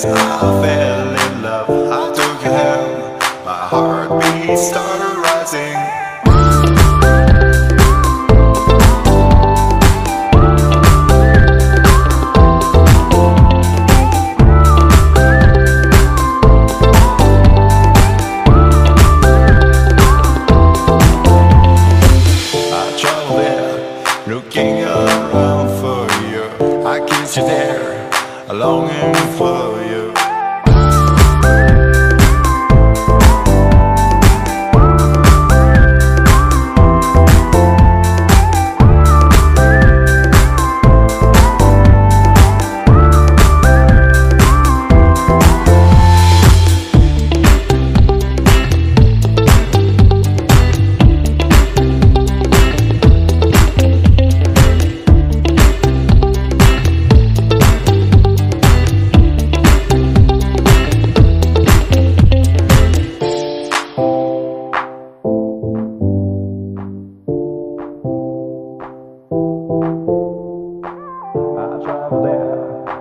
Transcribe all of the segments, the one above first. place I fell in love. I took your hand, my heartbeat started rising. Looking around for you, I kissed you there, longing for you.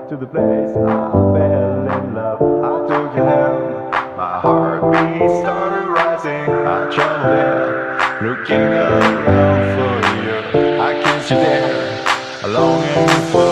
To the place I fell in love. I took your hand, my heartbeat started rising. I traveled, looking around for you. I kissed you there, longing for you.